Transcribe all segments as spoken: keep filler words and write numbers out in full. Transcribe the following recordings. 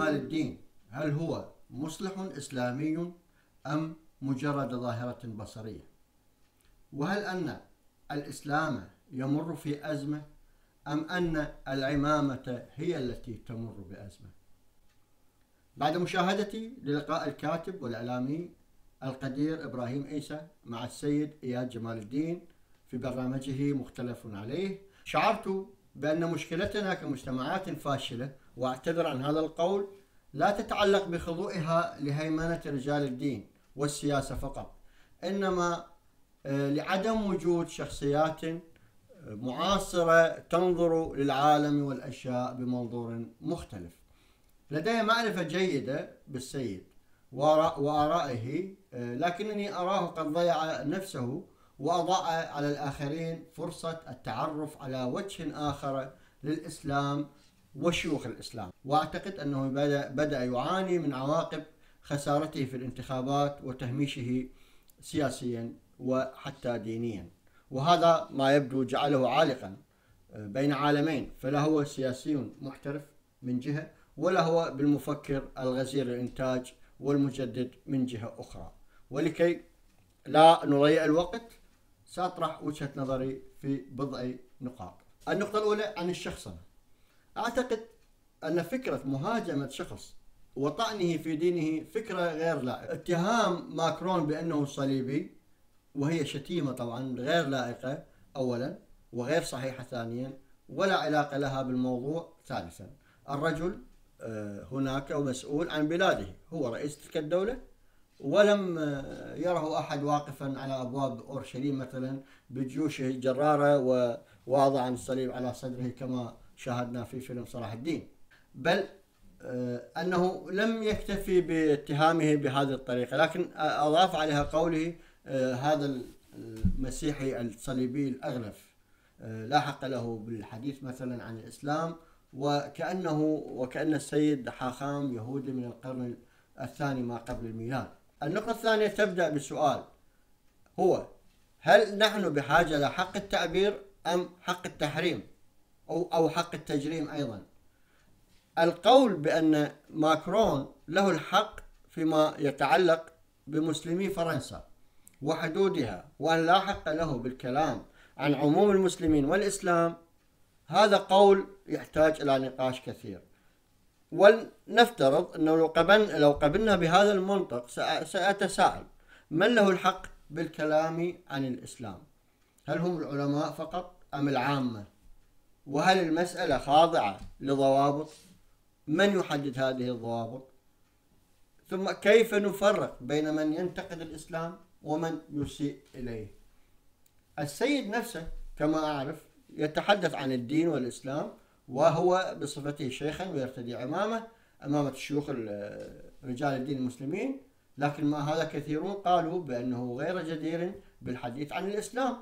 جمال الدين هل هو مصلح إسلامي أم مجرد ظاهرة بصرية؟ وهل أن الإسلام يمر في أزمة أم أن العمامة هي التي تمر بأزمة؟ بعد مشاهدتي للقاء الكاتب والإعلامي القدير إبراهيم عيسى مع السيد إياد جمال الدين في برنامجه مختلف عليه، شعرت بأن مشكلتنا كمجتمعات فاشلة، وأعتذر عن هذا القول، لا تتعلق بخضوعها لهيمنة رجال الدين والسياسة فقط، إنما لعدم وجود شخصيات معاصرة تنظر للعالم والأشياء بمنظور مختلف. لدي معرفة جيدة بالسيد وآرائه، لكنني أراه قد ضيع نفسه وأضاع على الآخرين فرصة التعرف على وجه آخر للإسلام وشيوخ الإسلام، وأعتقد أنه بدأ يعاني من عواقب خسارته في الانتخابات وتهميشه سياسيا وحتى دينيا، وهذا ما يبدو جعله عالقا بين عالمين، فلا هو سياسي محترف من جهة، ولا هو بالمفكر الغزير الإنتاج والمجدد من جهة أخرى. ولكي لا نضيع الوقت سأطرح وجهة نظري في بضع نقاط. النقطة الأولى عن الشخصنة. أعتقد أن فكرة مهاجمة شخص وطعنه في دينه فكرة غير لائقة. اتهام ماكرون بأنه صليبي، وهي شتيمة طبعا غير لائقة أولا وغير صحيحة ثانيا، ولا علاقة لها بالموضوع ثالثا. الرجل هناك ومسؤول عن بلاده، هو رئيس تلك الدولة، ولم يره أحد واقفا على أبواب أورشليم مثلا بجيوشه الجرارة وواضعا الصليب على صدره كما شاهدنا في فيلم صلاح الدين، بل أنه لم يكتفي باتهامه بهذه الطريقة، لكن أضاف عليها قوله هذا المسيحي الصليبي الأغلف لا حق له بالحديث مثلا عن الإسلام، وكأنه وكأن السيد حاخام يهودي من القرن الثاني ما قبل الميلاد. النقطة الثانية تبدأ بسؤال، هو هل نحن بحاجة لحق التعبير أم حق التحريم أو أو حق التجريم أيضا؟ القول بأن ماكرون له الحق فيما يتعلق بمسلمي فرنسا وحدودها، وأن لا حق له بالكلام عن عموم المسلمين والإسلام، هذا قول يحتاج إلى نقاش كثير. ولنفترض أنه لو قبلنا بهذا المنطق سأتساءل، من له الحق بالكلام عن الإسلام؟ هل هم العلماء فقط أم العامة؟ وهل المسألة خاضعة لضوابط؟ من يحدد هذه الضوابط؟ ثم كيف نفرق بين من ينتقد الإسلام ومن يسيء إليه؟ السيد نفسه كما أعرف يتحدث عن الدين والإسلام، وهو بصفته شيخا ويرتدي عمامه امام شيوخ رجال الدين المسلمين، لكن مع هذا كثيرون قالوا بانه غير جدير بالحديث عن الاسلام،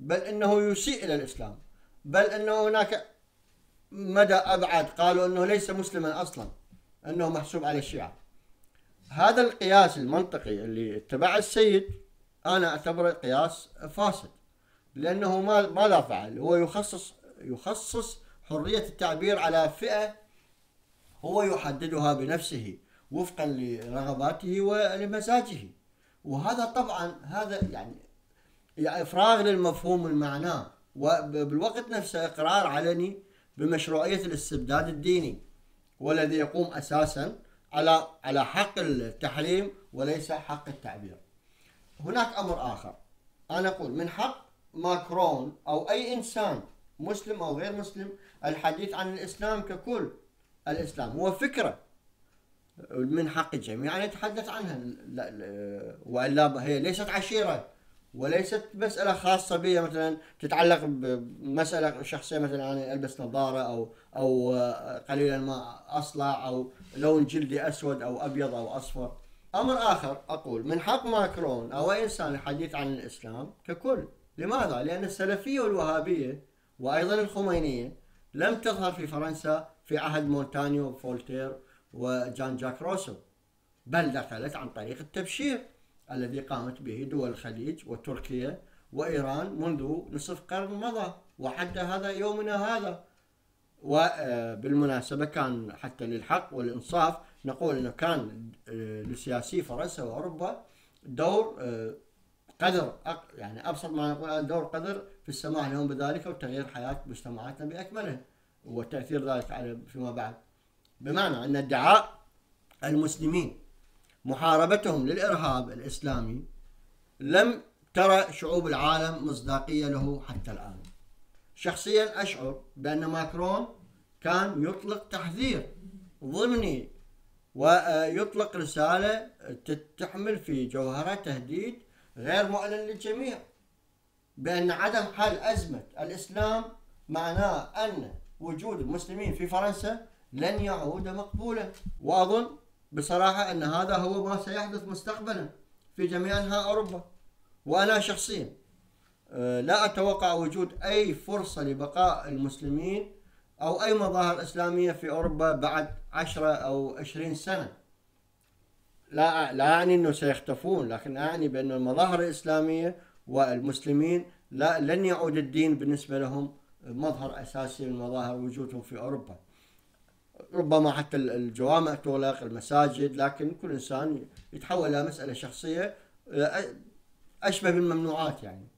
بل انه يسيء الى الاسلام، بل انه هناك مدى ابعد قالوا انه ليس مسلما اصلا، انه محسوب على الشيعه. هذا القياس المنطقي اللي اتبعه السيد انا اعتبره قياس فاسد، لانه ما ماذا فعل؟ هو يخصص يخصص حرية التعبير على فئة هو يحددها بنفسه وفقا لرغباته ولمزاجه، وهذا طبعا هذا يعني, يعني إفراغ للمفهوم المعنى، وبالوقت نفسه إقرار علني بمشروعية الاستبداد الديني، والذي يقوم أساسا على على حق التحريم وليس حق التعبير. هناك أمر آخر، أنا أقول من حق ماكرون أو أي إنسان مسلم أو غير مسلم الحديث عن الإسلام ككل. الإسلام هو فكرة من حق الجميع أن يتحدث عنها، وإلا هي ليست عشيرة وليست مسألة خاصة بي مثلا تتعلق بمسألة شخصية، مثلا أنا ألبس نظارة أو أو قليلا ما أصلع أو لون جلدي أسود أو أبيض أو أصفر. أمر آخر أقول من حق ماكرون أو أي إنسان الحديث عن الإسلام ككل. لماذا؟ لأن السلفية والوهابية وأيضا الخمينية لم تظهر في فرنسا في عهد مونتانيو وفولتير وجان جاك روسو، بل دخلت عن طريق التبشير الذي قامت به دول الخليج وتركيا وإيران منذ نصف قرن مضى وحتى هذا يومنا هذا، وبالمناسبة كان حتى للحق والإنصاف نقول أنه كان لسياسي فرنسا وأوروبا دور قدر يعني أبسط ما نقول دور قدر في السماح لهم بذلك وتغيير حياة مجتمعاتنا بأكملها وتأثير ذلك على فيما بعد، بمعنى أن ادعاء المسلمين محاربتهم للإرهاب الإسلامي لم ترى شعوب العالم مصداقية له حتى الآن. شخصيا أشعر بأن ماكرون كان يطلق تحذير ضمني ويطلق رسالة تحمل في جوهرها تهديد غير مؤلم للجميع، بأن عدم حل أزمة الإسلام معناه أن وجود المسلمين في فرنسا لن يعود مقبولا، وأظن بصراحة أن هذا هو ما سيحدث مستقبلا في جميع أنحاء أوروبا. وأنا شخصيا لا أتوقع وجود أي فرصة لبقاء المسلمين أو أي مظاهر إسلامية في أوروبا بعد عشرة أو عشرين سنة. لا لا أعني أنه سيختفون، لكن أعني بأن المظاهر الإسلامية والمسلمين لا لن يعود الدين بالنسبة لهم مظهر أساسي من مظاهر وجودهم في أوروبا. ربما حتى الجوامع تغلق، المساجد، لكن كل إنسان يتحول إلى مسألة شخصية أشبه بالممنوعات. يعني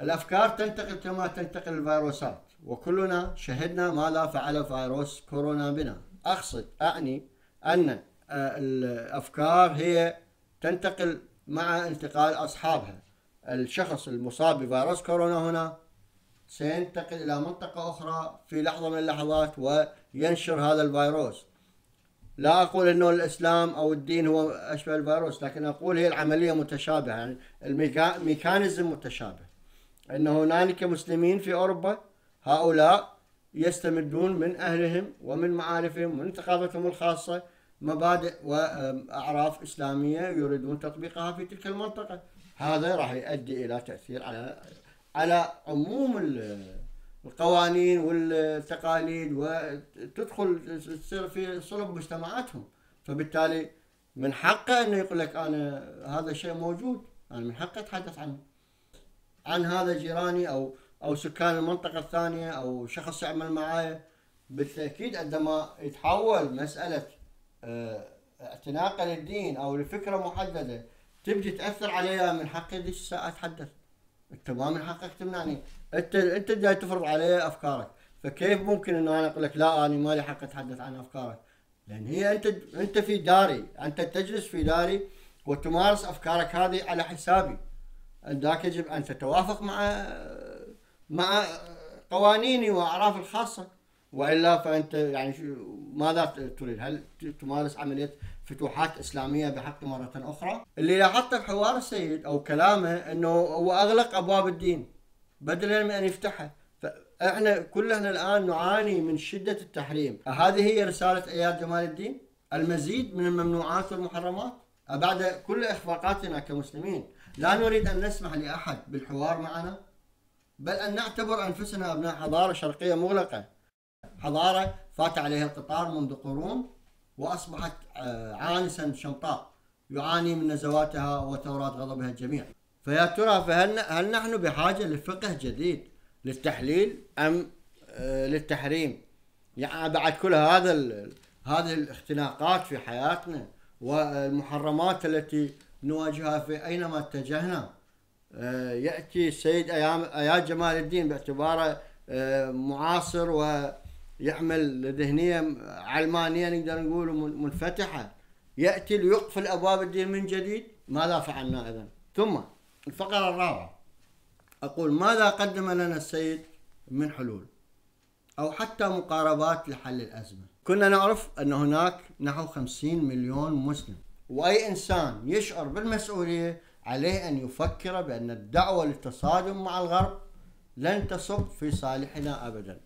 الأفكار تنتقل كما تنتقل الفيروسات، وكلنا شهدنا ماذا فعل فيروس كورونا بنا. أقصد أعني أن الأفكار هي تنتقل مع انتقال أصحابها. الشخص المصاب بفيروس كورونا هنا سينتقل إلى منطقة أخرى في لحظة من اللحظات وينشر هذا الفيروس. لا أقول أنه الإسلام أو الدين هو أشبه الفيروس، لكن أقول هي العملية متشابهة، يعني الميكانيزم متشابه، أن هنالك مسلمين في أوروبا هؤلاء يستمدون من أهلهم ومن معارفهم ومن ثقافتهم الخاصة مبادئ وأعراف إسلامية يريدون تطبيقها في تلك المنطقة. هذا راح يؤدي إلى تأثير على على عموم القوانين والتقاليد وتدخل تصير في صلب مجتمعاتهم، فبالتالي من حقه أنه يقول لك أنا هذا الشيء موجود، أنا من حقي أتحدث عنه، عن هذا جيراني أو أو سكان المنطقة الثانية أو شخص يعمل معايا. بالتأكيد عندما يتحول مسألة اعتناقا للدين أو لفكرة محددة تبدي تأثر عليها، من حقي ليش الساعة أتحدث؟ أنت ما من حقك تمنعني، أنت أنت جاي تفرض علي أفكارك، فكيف ممكن إنه أنا أقول لك لا أنا ما لي حق أتحدث عن أفكارك؟ لأن هي أنت أنت في داري، أنت تجلس في داري وتمارس أفكارك هذه على حسابي. ذاك يجب أن تتوافق مع مع قوانيني وأعرافي الخاصة، وإلا فأنت يعني ماذا تريد؟ هل تمارس عملية فتوحات إسلامية بحق مرة أخرى؟ اللي لاحظته بحوار السيد أو كلامه أنه هو أغلق أبواب الدين بدلا من أن يفتحها. فإحنا كلنا الآن نعاني من شدة التحريم. هذه هي رسالة إياد جمال الدين؟ المزيد من الممنوعات والمحرمات؟ بعد كل إخفاقاتنا كمسلمين لا نريد أن نسمح لأحد بالحوار معنا، بل أن نعتبر أنفسنا أبناء حضارة شرقية مغلقة، حضارة فات عليها القطار منذ قرون وأصبحت عانسا شمطاء يعاني من نزواتها وثورات غضبها الجميع. فيا ترى فهل هل نحن بحاجة لفقه جديد للتحليل أم للتحريم؟ يعني بعد كل هذا هذه الاختناقات في حياتنا والمحرمات التي نواجهها في أينما اتجهنا، يأتي السيد إياد جمال الدين باعتباره معاصر ويحمل ذهنية علمانية نقدر نقول منفتحة، يأتي ليقفل أبواب الدين من جديد. ماذا فعلنا إذن؟ ثم الفقرة الرابعة أقول ماذا قدم لنا السيد من حلول أو حتى مقاربات لحل الأزمة؟ كنا نعرف أن هناك نحو خمسين مليون مسلم، وأي إنسان يشعر بالمسؤولية عليه أن يفكر بأن الدعوة للتصادم مع الغرب لن تصب في صالحنا أبدا.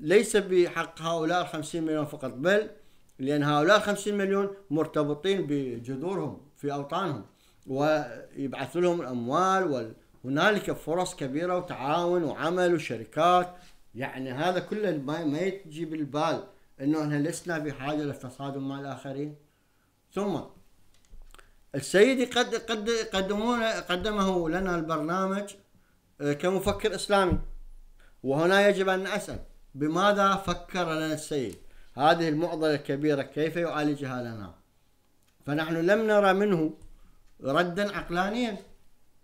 ليس بحق هؤلاء الخمسين مليون فقط، بل لأن هؤلاء الخمسين مليون مرتبطين بجذورهم في أوطانهم ويبعث لهم الأموال، وهنالك فرص كبيرة وتعاون وعمل وشركات. يعني هذا كله ما يجي بالبال أنه إحنا لسنا بحاجة للتصادم مع الآخرين. ثم السيد قد قد قدمونا قدمه لنا البرنامج كمفكر إسلامي، وهنا يجب أن نسأل بماذا فكر لنا السيد؟ هذه المعضلة الكبيرة كيف يعالجها لنا؟ فنحن لم نرى منه ردا عقلانيا،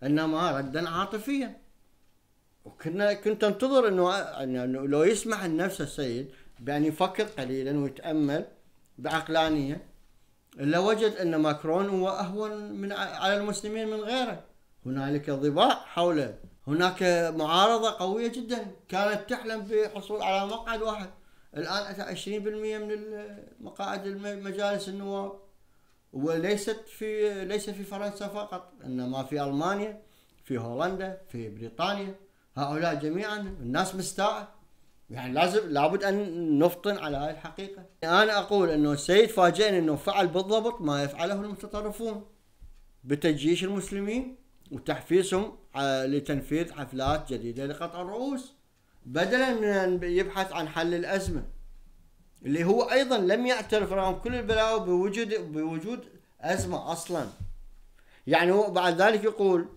إنما ردا عاطفيا. وكنا كنت انتظر انه لو يسمح لنفسه السيد بأن يفكر قليلا ويتأمل بعقلانية، إلا وجد أن ماكرون هو أهون من على المسلمين من غيره. هنالك ضباع حوله، هناك معارضة قوية جدا كانت تحلم بالحصول على مقعد واحد، الآن أتى عشرين بالمئة من مقاعد مجالس النواب، وليست في ليس في فرنسا فقط، إنما في ألمانيا، في هولندا، في بريطانيا، هؤلاء جميعا الناس مستاءة. يعني لازم لابد أن نفطن على هاي الحقيقة. أنا أقول أنه السيد فاجئني أنه فعل بالضبط ما يفعله المتطرفون بتجيش المسلمين وتحفيزهم لتنفيذ حفلات جديدة لقطع الرؤوس، بدلا من أن يبحث عن حل الأزمة، اللي هو أيضا لم يعترف رغم كل البلاوي بوجود بوجود أزمة أصلا. يعني هو بعد ذلك يقول،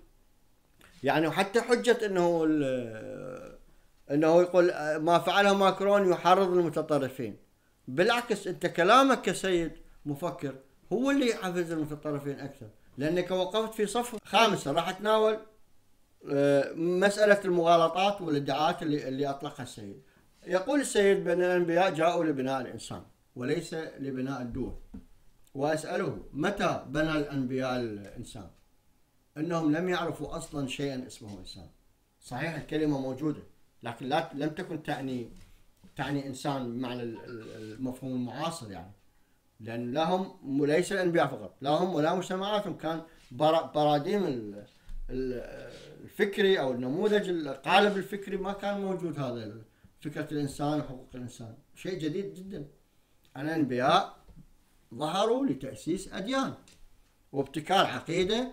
يعني وحتى حجة أنه انه يقول ما فعله ماكرون يحرض المتطرفين، بالعكس انت كلامك كسيد مفكر هو اللي يحفز المتطرفين اكثر، لانك وقفت في صف. خامسا راح اتناول مساله المغالطات والادعاءات اللي, اللي اطلقها السيد. يقول السيد بان الانبياء جاءوا لبناء الانسان وليس لبناء الدول، واساله متى بنى الانبياء الانسان؟ انهم لم يعرفوا اصلا شيئا اسمه انسان. صحيح الكلمه موجوده، لكن لا لم تكن تعني تعني انسان بمعنى المفهوم المعاصر، يعني لان لا هم ليس الانبياء فقط، لا هم ولا مجتمعاتهم، كان براديم الفكري او النموذج القالب الفكري ما كان موجود، هذا فكره الانسان وحقوق الانسان شيء جديد جدا. الانبياء ظهروا لتاسيس اديان وابتكار عقيده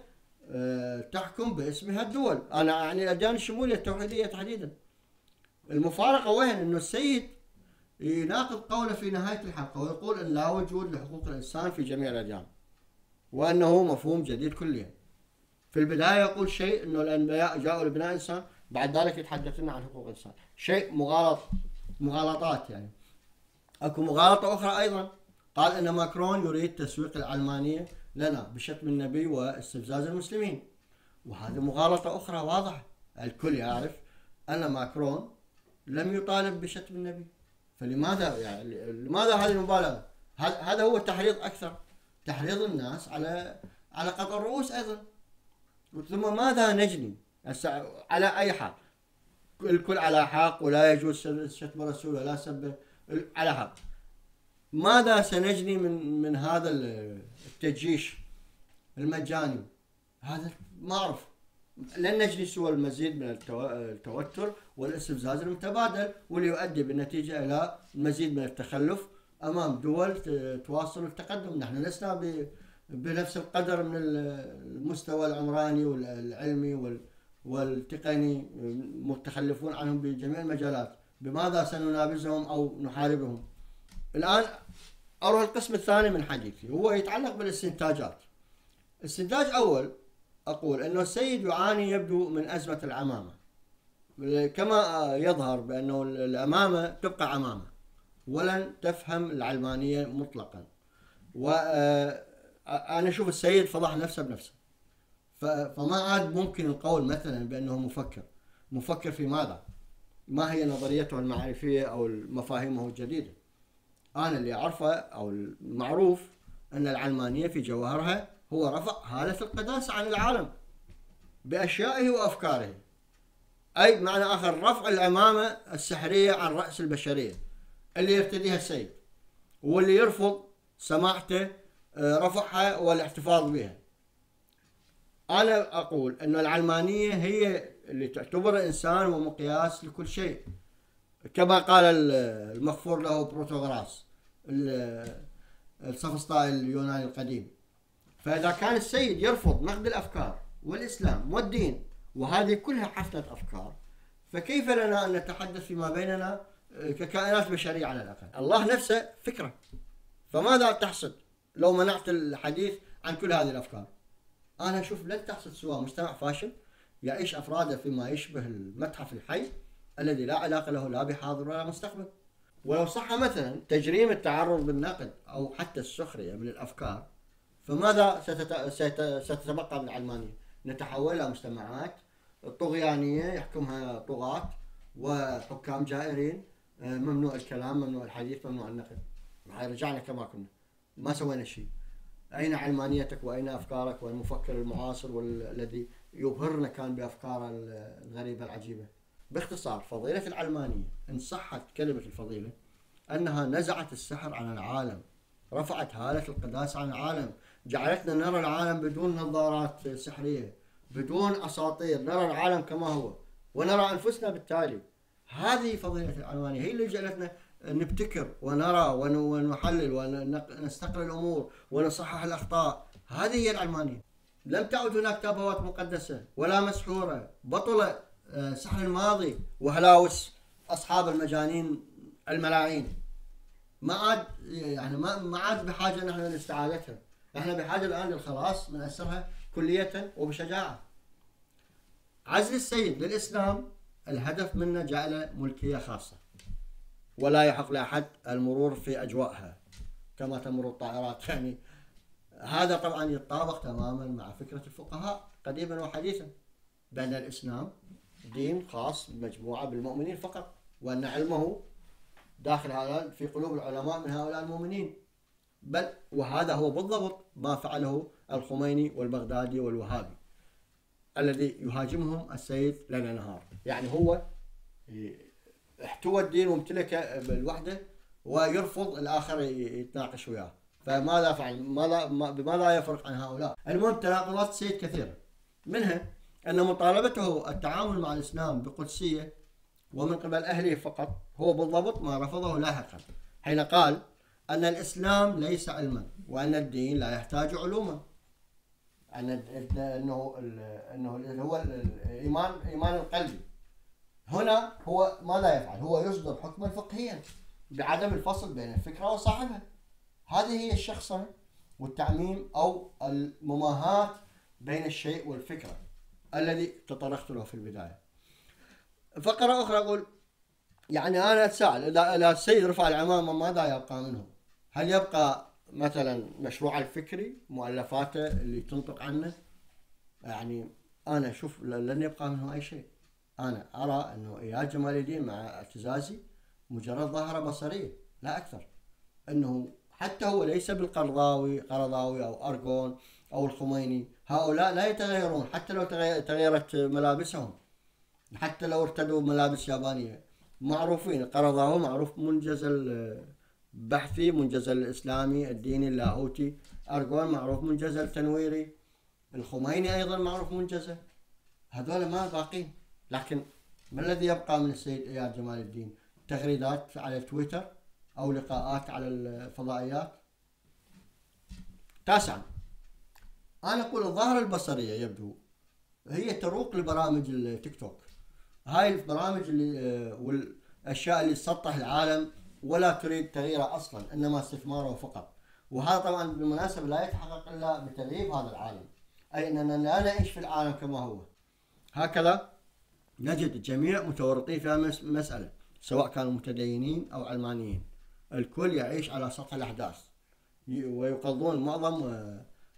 تحكم باسمها الدول، انا يعني الاديان الشموليه التوحيديه تحديدا. المفارقة وين؟ انه السيد يناقض قوله في نهاية الحلقة ويقول ان لا وجود لحقوق الانسان في جميع الاديان، وانه مفهوم جديد كليا. في البداية يقول شيء انه الانبياء جاءوا لبناء انسان، بعد ذلك يتحدث لنا عن حقوق الانسان، شيء مغالط مغالطات يعني. اكو مغالطة اخرى ايضا، قال ان ماكرون يريد تسويق العلمانية لنا بشتم النبي واستفزاز المسلمين، وهذه مغالطة اخرى واضحة، الكل يعرف ان ماكرون لم يطالب بشتم النبي، فلماذا يعني لماذا هذه المبالغه؟ هذا هو تحريض اكثر، تحريض الناس على على قطع الرؤوس ايضا. ثم ماذا نجني؟ على اي حال، الكل على حق، ولا يجوز شتم الرسول ولا سبه، على حق. ماذا سنجني من من هذا التجيش المجاني؟ هذا ما اعرف، لن نجني سوى المزيد من التوتر والاستفزاز المتبادل، واللي يؤدي بالنتيجه الى المزيد من التخلف امام دول تواصل التقدم. نحن لسنا بنفس القدر من المستوى العمراني والعلمي والتقني، متخلفون عنهم بجميع المجالات، بماذا سننابزهم او نحاربهم؟ الان اروح القسم الثاني من حديثي، هو يتعلق بالاستنتاجات. استنتاج اول أقول أنه السيد يعاني يبدو من أزمة العمامة، كما يظهر بأنه العمامة تبقى عمامة ولن تفهم العلمانية مطلقا. وأنا أشوف السيد فضح نفسه بنفسه، فما عاد ممكن القول مثلا بأنه مفكر. مفكر في ماذا؟ ما هي نظريته المعرفية أو مفاهيمه الجديدة؟ أنا اللي أعرفه أو المعروف أن العلمانية في جوهرها هو رفع هالة القداسة عن العالم بأشيائه وأفكاره، أي معنى آخر رفع العمامة السحرية عن رأس البشرية اللي يرتديها السيد، واللي يرفض سماحته رفعها والاحتفاظ بها. أنا أقول أن العلمانية هي اللي تعتبر الإنسان ومقياس لكل شيء، كما قال المغفور له بروتوغراس السفسطائي اليوناني القديم. فإذا كان السيد يرفض نقد الأفكار والإسلام والدين، وهذه كلها حفلة أفكار، فكيف لنا أن نتحدث فيما بيننا ككائنات بشرية على الأقل؟ الله نفسه فكرة، فماذا تحصد لو منعت الحديث عن كل هذه الأفكار؟ أنا أشوف لن تحصد سوى مجتمع فاشل يعيش أفراده فيما يشبه المتحف الحي الذي لا علاقة له لا بحاضر ولا مستقبل. ولو صح مثلا تجريم التعرض بالنقد أو حتى السخرية من الأفكار، فماذا ستتبقى من علمانيا؟ نتحولها مجتمعات طغيانية يحكمها طغاة وحكام جائرين، ممنوع الكلام، ممنوع الحديث، ممنوع النقد. رجعنا كما كنا، ما سوينا شيء. أين علمانيتك وأين أفكارك والمفكر المعاصر والذي يبهرنا كان بأفكاره الغريبة العجيبة؟ باختصار، فضيلة العلمانية إن صحت كلمة الفضيلة أنها نزعت السحر عن العالم، رفعت هالة القداس عن العالم، جعلتنا نرى العالم بدون نظارات سحرية، بدون أساطير، نرى العالم كما هو ونرى أنفسنا بالتالي. هذه فضيلة العلمانية، هي اللي جعلتنا نبتكر ونرى ونحلل ونستقل الأمور ونصحح الأخطاء. هذه هي العلمانية. لم تعد هناك تابوت مقدسة ولا مسحورة بطلة سحر الماضي وهلاوس أصحاب المجانين الملاعين. ما عاد يعني ما عاد بحاجة نحن لاستعادتها، نحن بحاجة الآن للخلاص من أسرها كلية وبشجاعة. عزل السيد للإسلام الهدف منه جعله ملكية خاصة، ولا يحق لأحد المرور في أجوائها كما تمر الطائرات. يعني هذا طبعا يتطابق تماما مع فكرة الفقهاء قديما وحديثا بأن الإسلام دين خاص بمجموعة بالمؤمنين فقط، وأن علمه داخل هذا في قلوب العلماء من هؤلاء المؤمنين. بل وهذا هو بالضبط ما فعله الخميني والبغدادي والوهابي الذي يهاجمهم السيد ليل نهار. يعني هو احتوى الدين وامتلكه بالوحده ويرفض الاخر يتناقش وياه، فماذا فعل؟ ماذا بماذا يفرق عن هؤلاء؟ المهم تناقضات السيد كثيره، منها ان مطالبته التعامل مع الاسلام بقدسيه ومن قبل اهله فقط هو بالضبط ما رفضه لاحقا، حين قال ان الاسلام ليس علما وان الدين لا يحتاج علوما، ان انه انه هو الايمان ايمان القلبي. هنا هو ماذا يفعل؟ هو يصدر حكما فقهيا بعدم الفصل بين الفكره وصاحبها. هذه هي الشخصنه والتعميم او المماهات بين الشيء والفكره الذي تطرقت له في البدايه. فقره اخرى اقول يعني انا اتساءل اذا السيد رفع العمامه ماذا يبقى منه؟ هل يبقى مثلا مشروعه الفكري، مؤلفاته اللي تنطق عنه؟ يعني انا اشوف لن يبقى منه اي شيء. أنا أرى أنه إياد جمال الدين مع اعتزازي مجرد ظاهرة بصرية لا أكثر، أنه حتى هو ليس بالقرضاوي قرضاوي أو أرغون أو الخميني. هؤلاء لا يتغيرون حتى لو تغيرت ملابسهم، حتى لو ارتدوا ملابس يابانية. معروفين، القرضاوي معروف منجز البحثي، منجز الإسلامي الديني اللاهوتي، أرغون معروف منجز التنويري، الخميني أيضا معروف منجزه. هذول ما باقين. لكن ما الذي يبقى من السيد إياد جمال الدين؟ تغريدات على تويتر أو لقاءات على الفضائيات؟ تاسعا، أنا أقول الظاهرة البصرية يبدو هي تروق لبرامج التيك توك. هاي البرامج اللي والأشياء اللي تسطح العالم ولا تريد تغييره أصلا، إنما استثماره فقط. وهذا طبعا بالمناسبة لا يتحقق إلا بتغيير هذا العالم، أي أننا لا نعيش في العالم كما هو. هكذا نجد الجميع متورطين في هذه المسألة، سواء كانوا متدينين أو علمانيين. الكل يعيش على سطح الأحداث، ويقضون معظم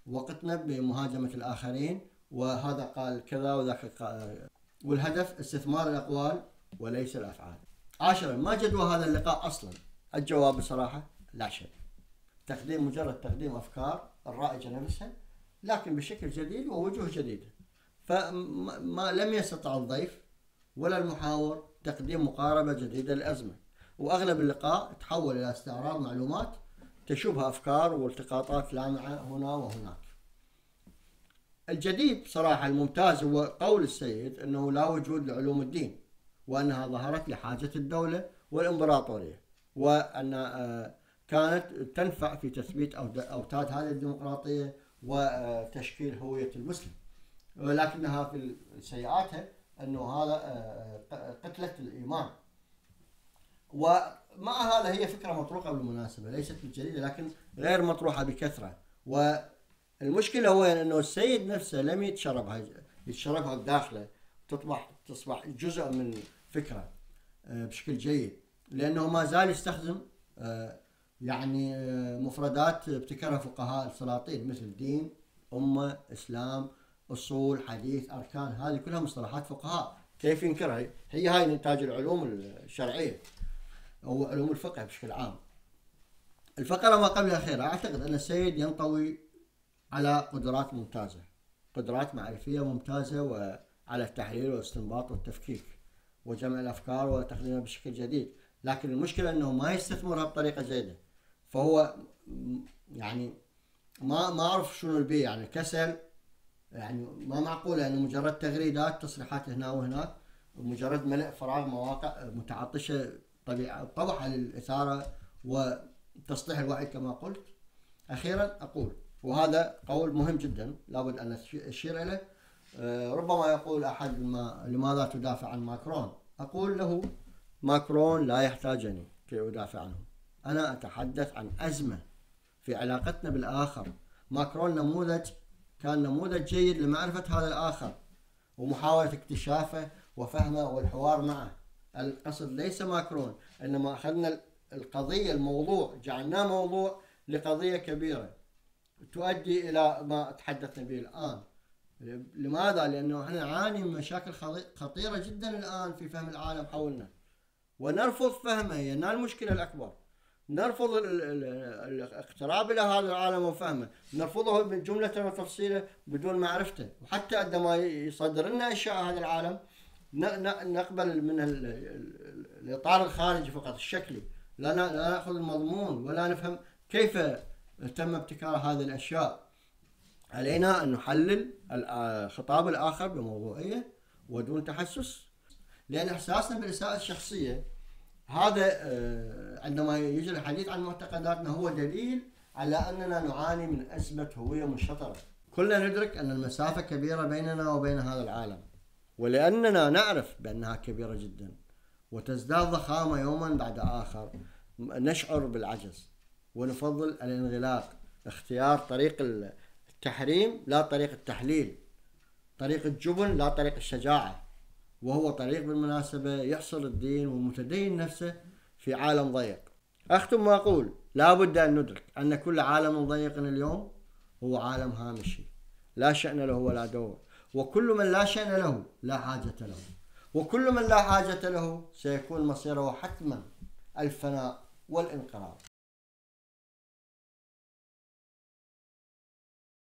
وقتنا بمهاجمة الآخرين، وهذا قال كذا وذاك قال، والهدف استثمار الأقوال وليس الأفعال. عاشرا، ما جدوى هذا اللقاء أصلا؟ الجواب بصراحة لا شيء. تقديم مجرد تقديم أفكار الرائجة نفسها، لكن بشكل جديد ووجوه جديدة. فما لم يستطع الضيف ولا المحاور تقديم مقاربة جديدة للأزمة، وأغلب اللقاء تحول إلى استعراض معلومات تشوبها أفكار والتقاطات لامعة هنا وهناك. الجديد بصراحة الممتاز هو قول السيد أنه لا وجود لعلوم الدين، وأنها ظهرت لحاجة الدولة والإمبراطورية، وأن كانت تنفع في تثبيت أوتاد هذه الديمقراطية وتشكيل هوية المسلم، ولكنها في سيئاتها أنه هذا قتلة الإيمان. ومع هذا هي فكرة مطروحة بالمناسبة، ليست بالجديدة لكن غير مطروحة بكثرة. والمشكلة وين؟ أنه السيد نفسه لم يتشربها يتشربها بداخله، تصبح تصبح جزء من فكرة. بشكل جيد، لأنه ما زال يستخدم يعني مفردات ابتكرها فقهاء السلاطين مثل دين، أمة، إسلام، أصول، حديث، أركان، هذه كلها مصطلحات فقهاء، كيف ينكرها؟ هي هاي إنتاج العلوم الشرعية أو علوم الفقه بشكل عام. الفقرة ما قبلها خير. أعتقد أن السيد ينطوي على قدرات ممتازة، قدرات معرفية ممتازة، وعلى التحليل والاستنباط والتفكيك وجمع الأفكار وتخزينها بشكل جديد، لكن المشكلة أنه ما يستثمرها بطريقة جيدة. فهو يعني ما ما أعرف شنو البيع، يعني الكسل، يعني ما معقولة أنه مجرد تغريدات تصريحات هنا وهناك، مجرد ملء فراغ مواقع متعطشة طبيعة طبعا للإثارة وتسطيح الوعي كما قلت. أخيرا أقول، وهذا قول مهم جدا لابد أن أشير إليه، ربما يقول أحد ما لماذا تدافع عن ماكرون؟ أقول له ماكرون لا يحتاجني كي أدافع عنه، أنا أتحدث عن أزمة في علاقتنا بالآخر. ماكرون نموذج، كان نموذج جيد لمعرفة هذا الآخر ومحاولة اكتشافه وفهمه والحوار معه. القصد ليس ماكرون، إنما أخذنا القضية، الموضوع جعلناه موضوع لقضية كبيرة تؤدي إلى ما تحدثنا به الآن. لماذا؟ لأنه احنا نعاني من مشاكل خطيرة جدا الآن في فهم العالم حولنا، ونرفض فهمه. هي المشكلة الأكبر، نرفض الاقتراب إلى هذا العالم وفهمه، نرفضه من جملة وتفصيله بدون معرفته، وحتى عندما يصدر لنا أشياء هذا العالم نقبل من الإطار الخارجي فقط الشكلي، لا نأخذ المضمون ولا نفهم كيف تم ابتكار هذه الأشياء. علينا أن نحلل خطاب الآخر بموضوعية ودون تحسس، لأن إحساسنا بالإساءة الشخصية هذا عندما يجي الحديث عن معتقداتنا هو دليل على أننا نعاني من أزمة هوية منشطرة. كلنا ندرك أن المسافة كبيرة بيننا وبين هذا العالم، ولأننا نعرف بأنها كبيرة جدا وتزداد ضخامة يوما بعد آخر، نشعر بالعجز ونفضل الانغلاق، اختيار طريق التحريم لا طريق التحليل، طريق الجبن لا طريق الشجاعة، وهو طريق بالمناسبة يحصر الدين والمتدين نفسه في عالم ضيق. أختم وأقول لا بد أن ندرك أن كل عالم ضيق اليوم هو عالم هامشي لا شأن له ولا دور، وكل من لا شأن له لا حاجة له، وكل من لا حاجة له سيكون مصيره حتما الفناء والانقراض.